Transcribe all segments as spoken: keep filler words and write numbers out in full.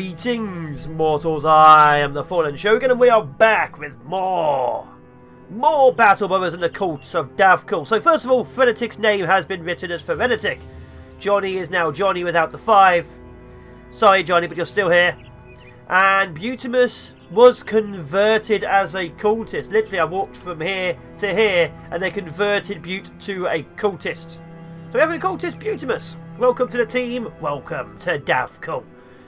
Greetings, mortals. I am the Fallen Shogun, and we are back with more. More Battle Brothers and the Cult of Davkul. So first of all, Frenetic's name has been written as Frenetic. Johnny is now Johnny without the five. Sorry, Johnny, but you're still here. And Butimus was converted as a cultist. Literally, I walked from here to here, and they converted Butte to a cultist. So we have a cultist, Butimus. Welcome to the team. Welcome to Davkul.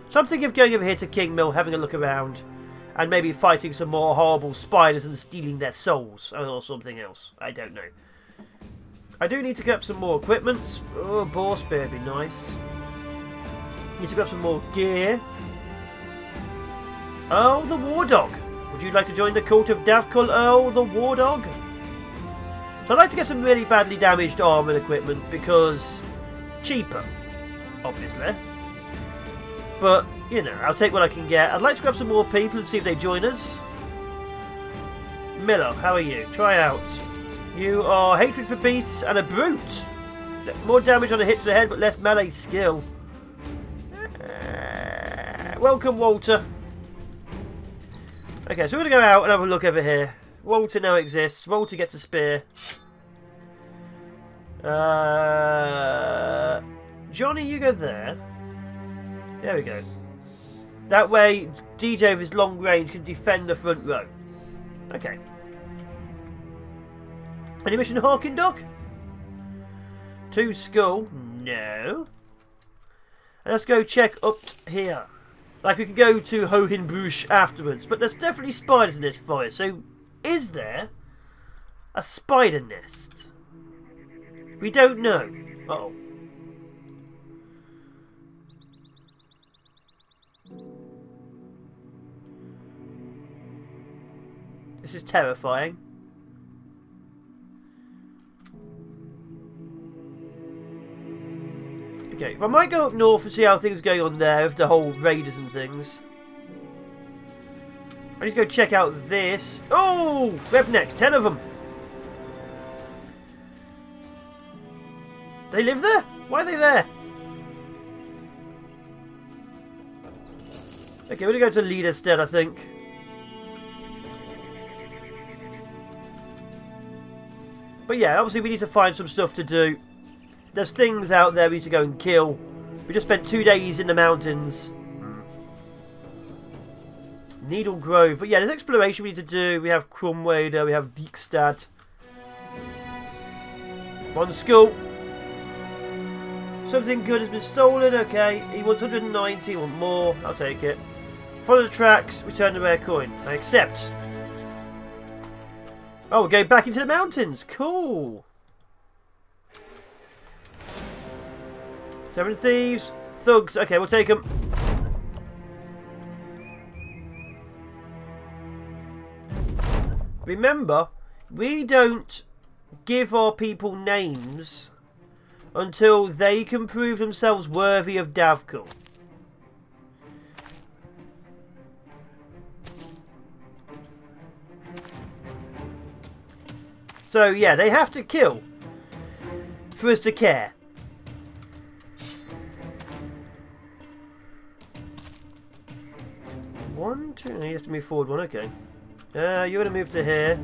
Something of going over here to King Mill, having a look around, and maybe fighting some more horrible spiders and stealing their souls, or something else. I don't know. I do need to get up some more equipment. Oh, a boar spear would be nice. Need to grab some more gear. Oh, the War Dog. Would you like to join the Cult of Davkul, Earl, the War Dog? So I'd like to get some really badly damaged armor and equipment, because cheaper, obviously. But, you know, I'll take what I can get. I'd like to grab some more people and see if they join us. Miller, how are you? Try out. You are hatred for beasts and a brute. More damage on a hit to the head, but less melee skill. Uh, welcome, Walter. Okay, so we're going to go out and have a look over here. Walter now exists. Walter gets a spear. Uh, Johnny, you go there. There we go. That way, D J with his long range can defend the front row. Okay. Any mission Hawking Duck? To school? No. And let's go check up here. Like, we can go to Hohenbruch afterwards, but there's definitely spiders in this forest. So, is there a spider nest? We don't know. Uh-oh. This is terrifying. Okay, I might go up north and see how things are going on there with the whole raiders and things. I need to go check out this. Oh! Rednecks, ten of them! They live there? Why are they there? Okay, we're gonna go to Leaderstead, I think. But yeah, obviously we need to find some stuff to do. There's things out there we need to go and kill. We just spent two days in the mountains. Needle Grove. But yeah, there's exploration we need to do. We have Crumway there, we have Diekstad. One school. Something good has been stolen, okay. He wants one hundred ninety, want more. I'll take it. Follow the tracks, return the rare coin. I accept. Oh, we're going back into the mountains. Cool. Seven thieves. Thugs. Okay, we'll take them. Remember, we don't give our people names until they can prove themselves worthy of Davkul. So, yeah, they have to kill for us to care. One, two, no, you have to move forward one, okay. Uh, you're going to move to here.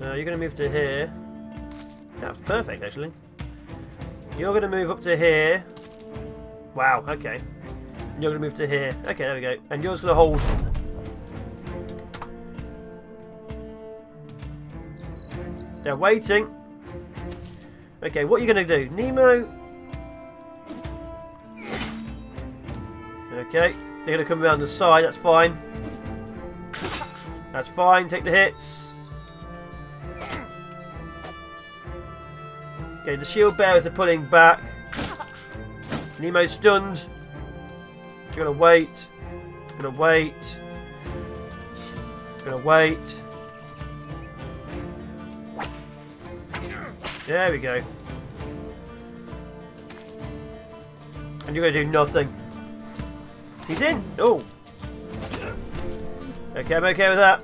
Uh, you're going to move to here. That's perfect, actually. You're going to move up to here. Wow, okay. And you're going to move to here. Okay, there we go. And you're just going to hold... They're waiting. Okay, what are you going to do? Nemo. Okay, they're going to come around the side. That's fine. That's fine. Take the hits. Okay, the shield bearers are pulling back. Nemo's stunned. You're going to wait. You're going to wait. You're going to wait. There we go. And you're going to do nothing. He's in! Oh! Okay, I'm okay with that.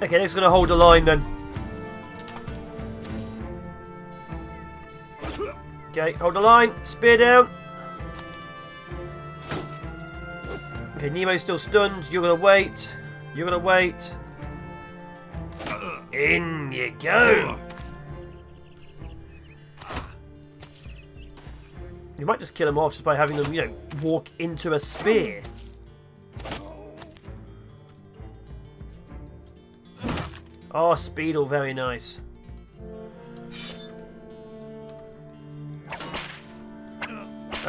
Okay, next we're going to hold the line then. Okay, hold the line. Spear down. Okay, Nemo's still stunned. You're going to wait. You're going to wait. In you go. You might just kill them off just by having them, you know, walk into a spear. Oh, Speedle, very nice.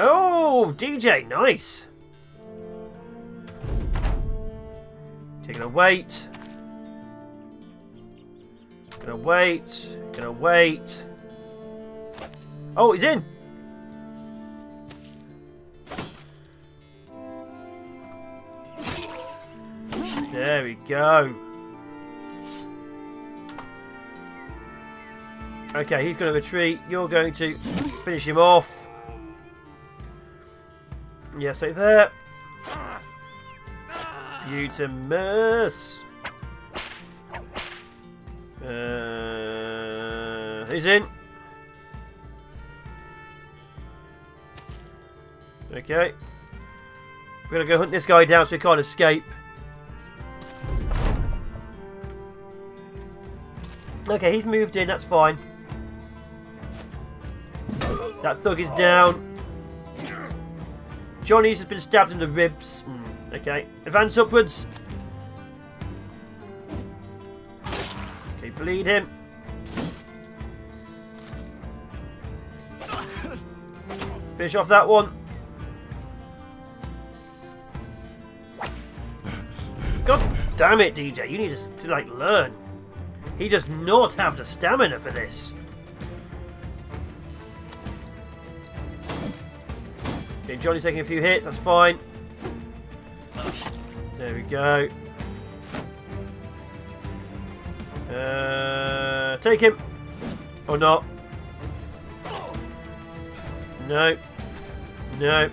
Oh, D J, nice. Taking a wait. Gonna wait. Gonna wait. Oh, he's in. There we go. Okay, he's going to retreat. You're going to finish him off. Yeah, stay there. Butimus. Uh, he's in. Okay. We're going to go hunt this guy down so he can't escape. Okay, he's moved in, that's fine. That thug is down. Johnny's has been stabbed in the ribs. Mm, okay, advance upwards. Okay, bleed him. Finish off that one. God damn it, D J, you need to, like, learn. He does not have the stamina for this. Okay, Johnny's taking a few hits, that's fine. There we go. Uh, take him. Or not. No. No.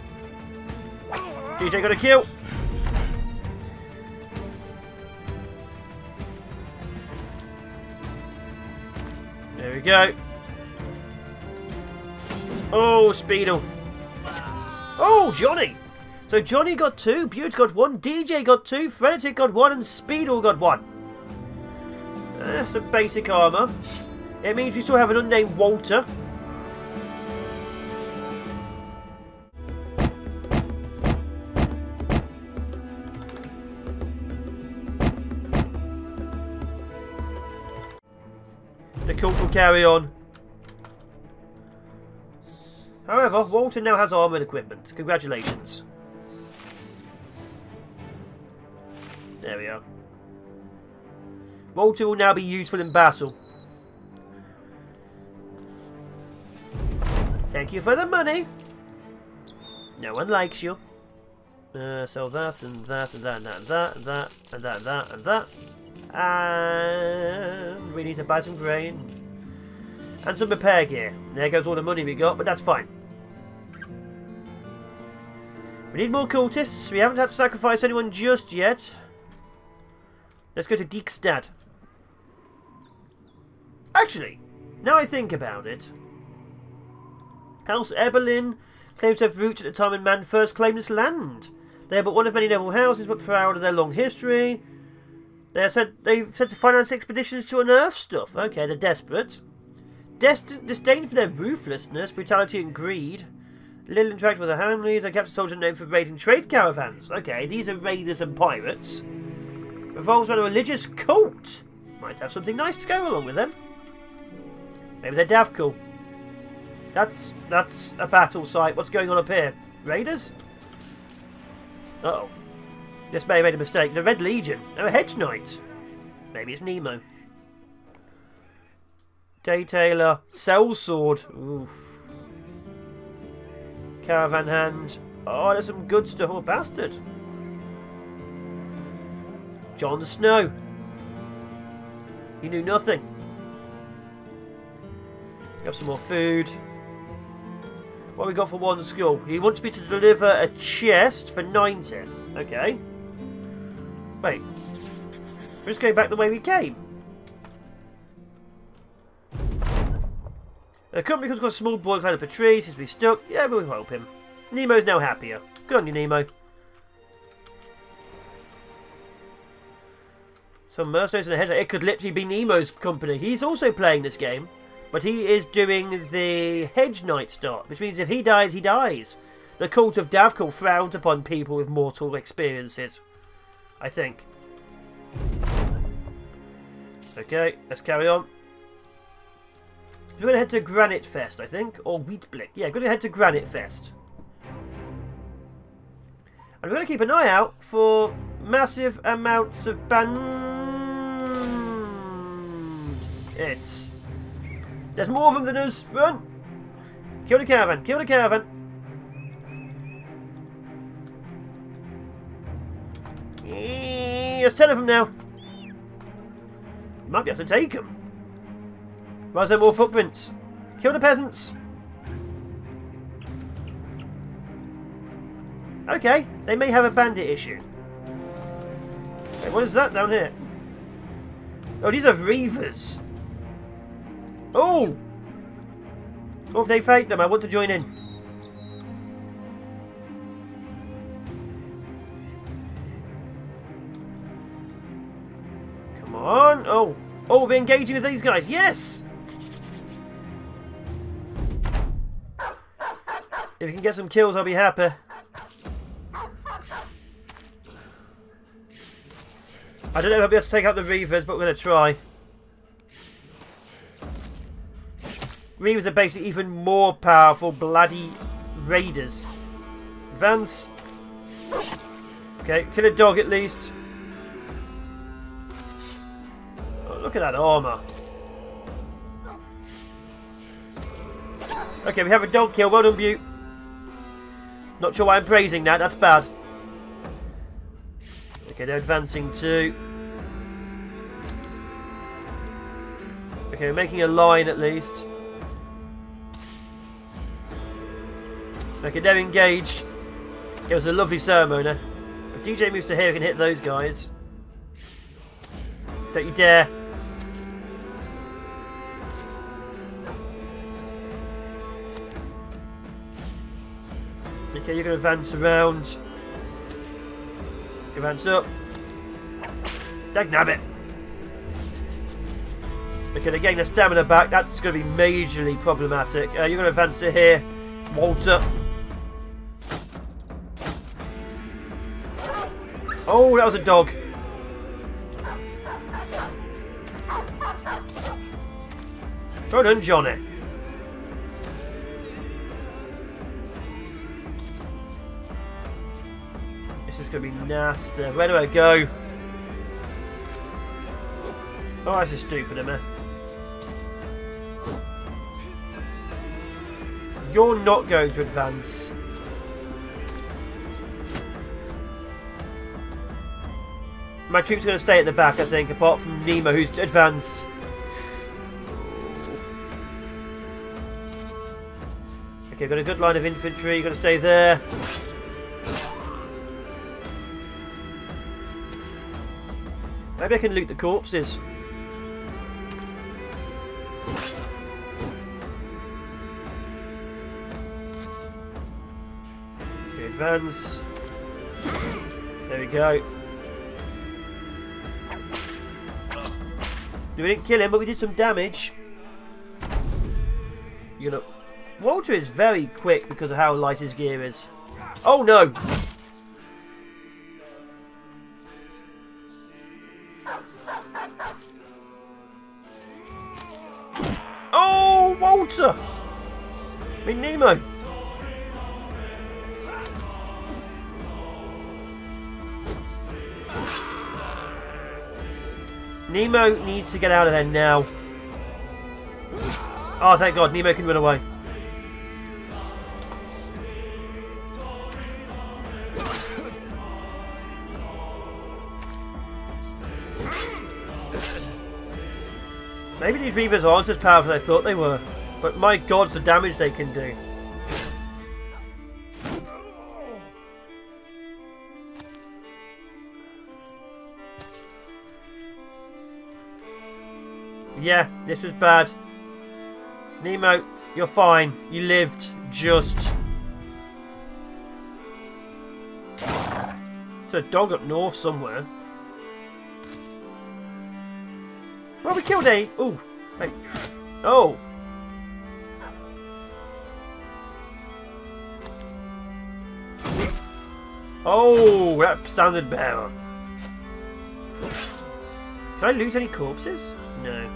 D J got a kill. There we go. Oh, Speedle. Oh, Johnny. So Johnny got two, Beauty got one, D J got two, Frenetic got one, and Speedle got one. That's the basic armour. It means we still have an unnamed Walter. Cult will carry on. However, Walter now has armor and equipment. Congratulations. There we are. Walter will now be useful in battle. Thank you for the money. No one likes you. Uh, sell that and that and that and that and that and that and that and that and that. And we need to buy some grain and some repair gear. There goes all the money we got, but that's fine. We need more cultists. We haven't had to sacrifice anyone just yet. Let's go to Diekstad. Actually, now I think about it, House Eberlin claims to have roots at the time when man first claimed this land. They are but one of many noble houses, but proud of their long history. They said they've said to finance expeditions to unearth stuff. Okay, they're desperate. Destin disdain for their ruthlessness, brutality, and greed. Little interact with their families. They kept a soldier known for raiding trade caravans. Okay, these are raiders and pirates. Revolves around a religious cult. Might have something nice to go along with them. Maybe they're Davkul. That's that's a battle site. What's going on up here? Raiders? Uh oh. This may have made a mistake. The Red Legion. They're a Hedge Knight. Maybe it's Nemo. Day Tailor. Sellsword. Oof. Caravan Hand. Oh, there's some good stuff. Oh, bastard. John Snow. He knew nothing. Have some more food. What have we got for one school? He wants me to deliver a chest for ninety. Okay. Wait. We're just going back the way we came. The company comes across a small boy climbing up a tree, seems to be stuck. Yeah, but we'll help him. Nemo's now happier. Good on you, Nemo. Some mercenaries in the Hedge Knight. It could literally be Nemo's company. He's also playing this game, but he is doing the Hedge Knight start, which means if he dies, he dies. The Cult of Davkul frowned upon people with mortal experiences, I think. Okay, let's carry on. We're going to head to Granite Fest, I think, or Wheatblick. Yeah, we're going to head to Granite Fest. And we're going to keep an eye out for massive amounts of band... It's... There's more of them than us! Run! Kill the caravan! Kill the caravan! There's ten of them now! Might be able to take them! Why is there more footprints? Kill the peasants! Okay, they may have a bandit issue. Wait, what is that down here? Oh, these are Reavers! Oh! Oh, if they fake them, I want to join in. Come on! Oh! Oh, we're engaging with these guys! Yes! If we can get some kills, I'll be happy. I don't know if I'll be able to take out the Reavers, but we're going to try. Reavers are basically even more powerful bloody raiders. Advance. Okay, kill a dog at least. Oh, look at that armour. Okay, we have a dog kill. Well done, Beauty. Not sure why I'm praising that. That's bad. Okay, they're advancing too. Okay, we're making a line at least. Okay, they're engaged. It was a lovely ceremony. If D J moves to here, we can hit those guys. Don't you dare. Okay, you're going to advance around. Advance up. Dagnabbit. Okay, they're getting the stamina back. That's going to be majorly problematic. Uh, you're going to advance to here. Walter. Oh, that was a dog. Well done, Johnny. This is going to be nasty. Where do I go? Oh, this is stupid, isn't it? You're not going to advance. My troops are going to stay at the back, I think, apart from Nemo, who's advanced. Okay, got a good line of infantry. Got to stay there. Maybe I can loot the corpses. Advance. There we go. We didn't kill him, but we did some damage. You know, Walter is very quick because of how light his gear is. Oh no! Oh, Walter! I mean, Nemo. Nemo needs to get out of there now. Oh, thank God, Nemo can run away. Maybe these Reavers aren't as powerful as I thought they were, but my God, the damage they can do. Yeah, this was bad. Nemo, you're fine. You lived. Just. There's a dog up north somewhere. Well, we killed a... Ooh. Hey. Oh. Oh, that sounded better. Can I loot any corpses? No.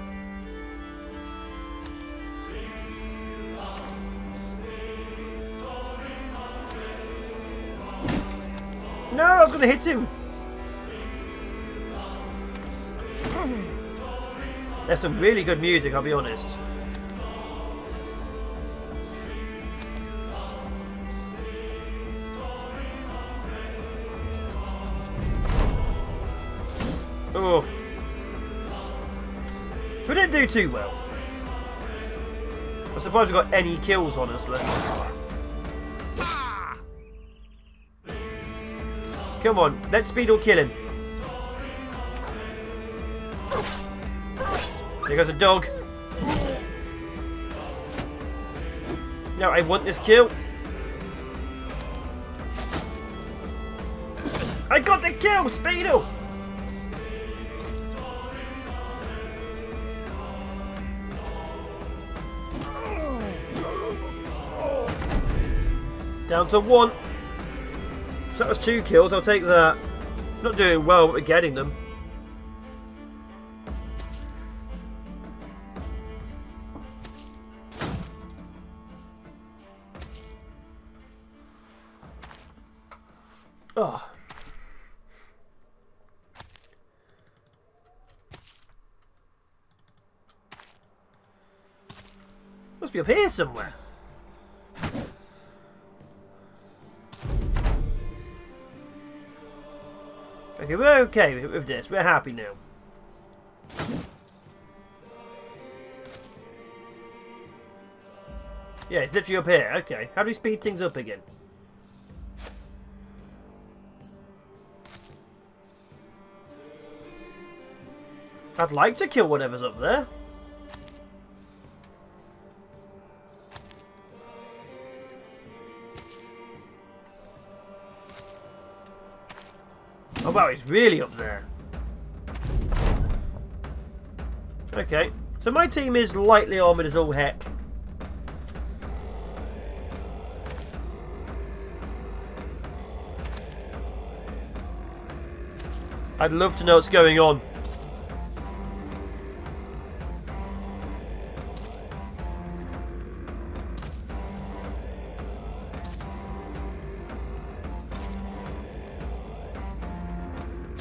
No, I was going to hit him. There's some really good music, I'll be honest. Oh. So we didn't do too well. I suppose we got any kills, honestly. Come on, let Speedle kill him. There goes a dog. No, I want this kill. I got the kill, Speedle! Down to one. So that was two kills, I'll take that. Not doing well, but we're getting them. Oh. Must be up here somewhere. Okay, we're okay with this. We're happy now. Yeah, it's literally up here. Okay. How do we speed things up again? I'd like to kill whatever's up there. Oh wow, it's really up there. Okay, so my team is lightly armoured as all heck. I'd love to know what's going on.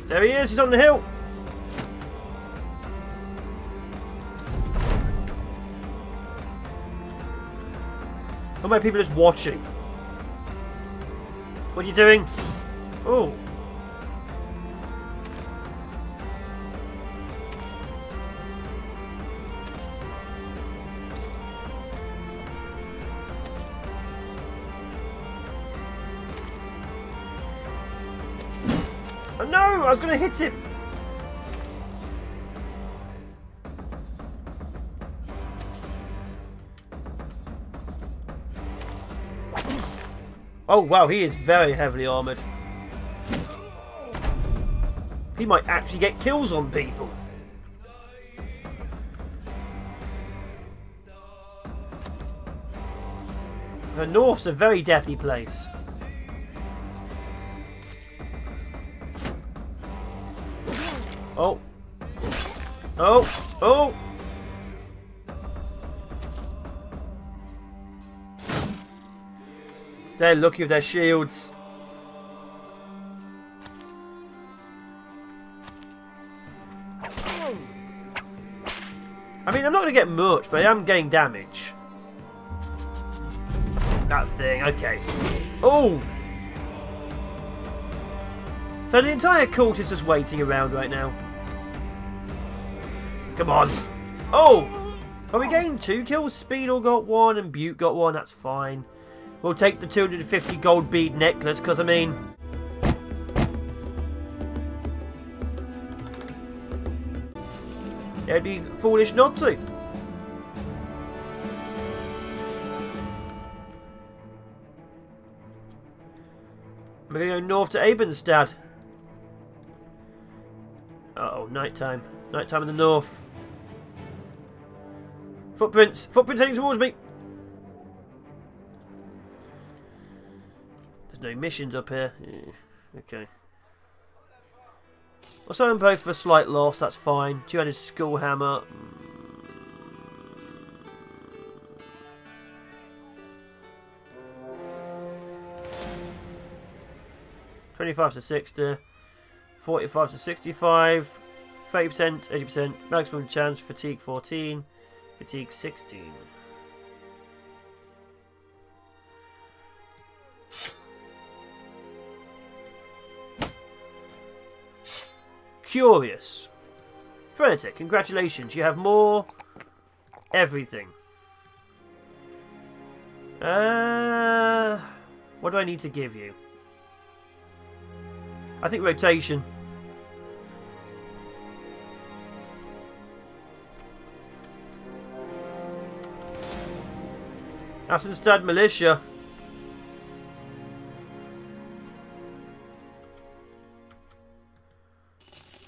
There he is, he's on the hill! How many people just watching? What are you doing? Oh! I was going to hit him. Oh wow, he is very heavily armoured. He might actually get kills on people. The north's a very deathy place. Oh. Oh. Oh. They're lucky with their shields. I mean, I'm not going to get much, but I am getting damage. That thing. Okay. Oh. So the entire cult is just waiting around right now. Come on. Oh! Well, we gained two kills. Speedle got one and Butte got one. That's fine. We'll take the two hundred fifty gold bead necklace because, I mean... It'd be foolish not to. We're going to go north to Ebenstad. Uh oh, nighttime. Nighttime in the north. Footprints! Footprints heading towards me! There's no missions up here. Yeah. Okay. Also, I'm both for a slight loss, that's fine. Two-handed skull hammer. twenty-five to sixty, forty-five to sixty-five, thirty percent, eighty percent, maximum chance, fatigue fourteen, fatigue sixteen. Curious. Frenetic, congratulations, you have more everything. Uh, what do I need to give you? I think rotation. Ebenstad militia.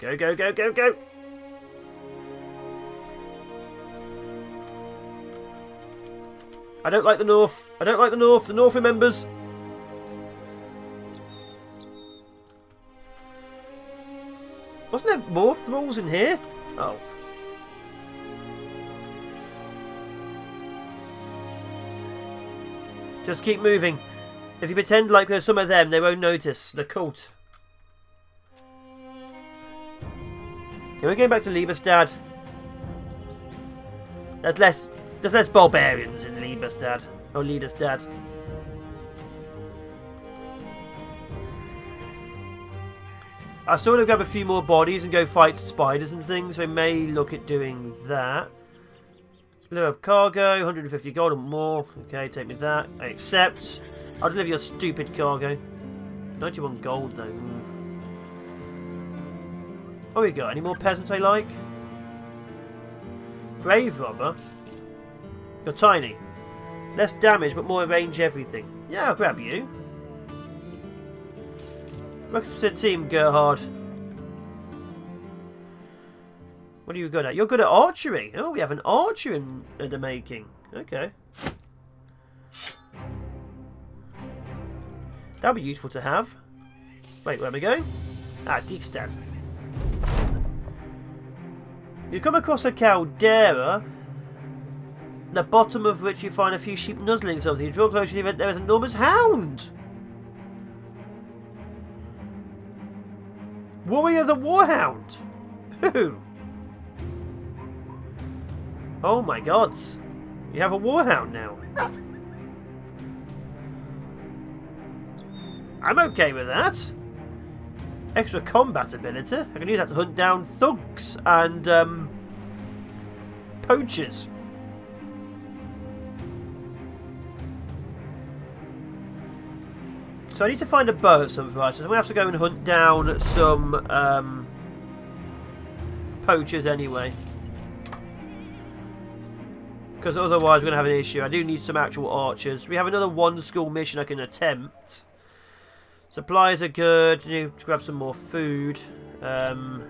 Go, go, go, go, go. I don't like the north. I don't like the north. The north remembers. Wasn't there more thralls in here? Oh. Just keep moving. If you pretend like there's some of them, they won't notice. The cult. Okay, we're going back to Liebestad. There's less, there's less barbarians in Liebestad. Oh, Leaderstead. I still want to grab a few more bodies and go fight spiders and things. We may look at doing that. Deliver up cargo, one hundred fifty gold and more. Okay, take me that. I accept. I'll deliver your stupid cargo. ninety-one gold though. Oh, we got any more peasants I like? Grave robber. You're tiny. Less damage but more range everything. Yeah, I'll grab you. Welcome to the team, Gerhard. What are you good at? You're good at archery. Oh, we have an archer in the making. Okay. That'd be useful to have. Wait, where are we going? Ah, Diekstad. You come across a caldera, the bottom of which you find a few sheep nuzzling something. You draw closer to the event, there is an enormous hound. Warrior the Warhound! Woohoo! Oh my gods! You have a Warhound now! I'm okay with that! Extra combat ability. I can use that to hunt down thugs and um, poachers. So I need to find a bow at some variety. So I'm going to have to go and hunt down some um, poachers anyway. Because otherwise we're going to have an issue. I do need some actual archers. We have another one school mission I can attempt. Supplies are good. I need to grab some more food. Um,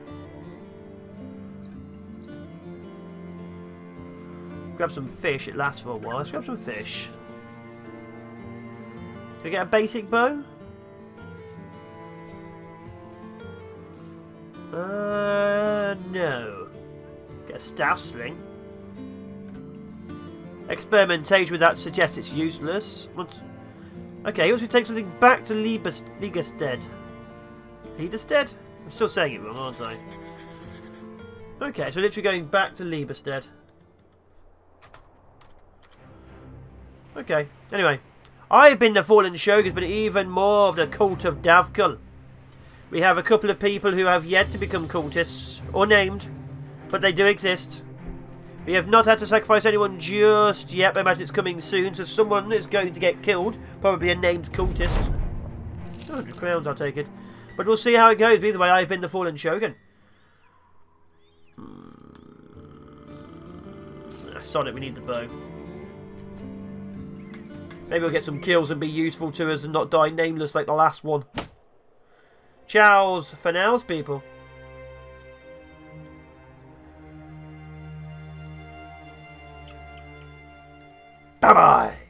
grab some fish. It lasts for a while. Let's grab some fish. Do we get a basic bow? Uh, no. Get a staff sling. Experimentation with that suggests it's useless. What? Okay, he wants me to take something back to Liebestad. Leaderstead? I'm still saying it wrong, aren't I? Okay, so literally going back to Liebestad. Okay, anyway. I've been the Fallen Shogun, but even more of the Cult of Davkul. We have a couple of people who have yet to become cultists, or named, but they do exist. We have not had to sacrifice anyone just yet, but I imagine it's coming soon, so someone is going to get killed, probably a named cultist. one hundred crowns, I'll take it. But we'll see how it goes. Either way, I've been the Fallen Shogun. Hmm. sod it, we need the bow. Maybe we'll get some kills and be useful to us and not die nameless like the last one. Chows for nows, people. Bye-bye.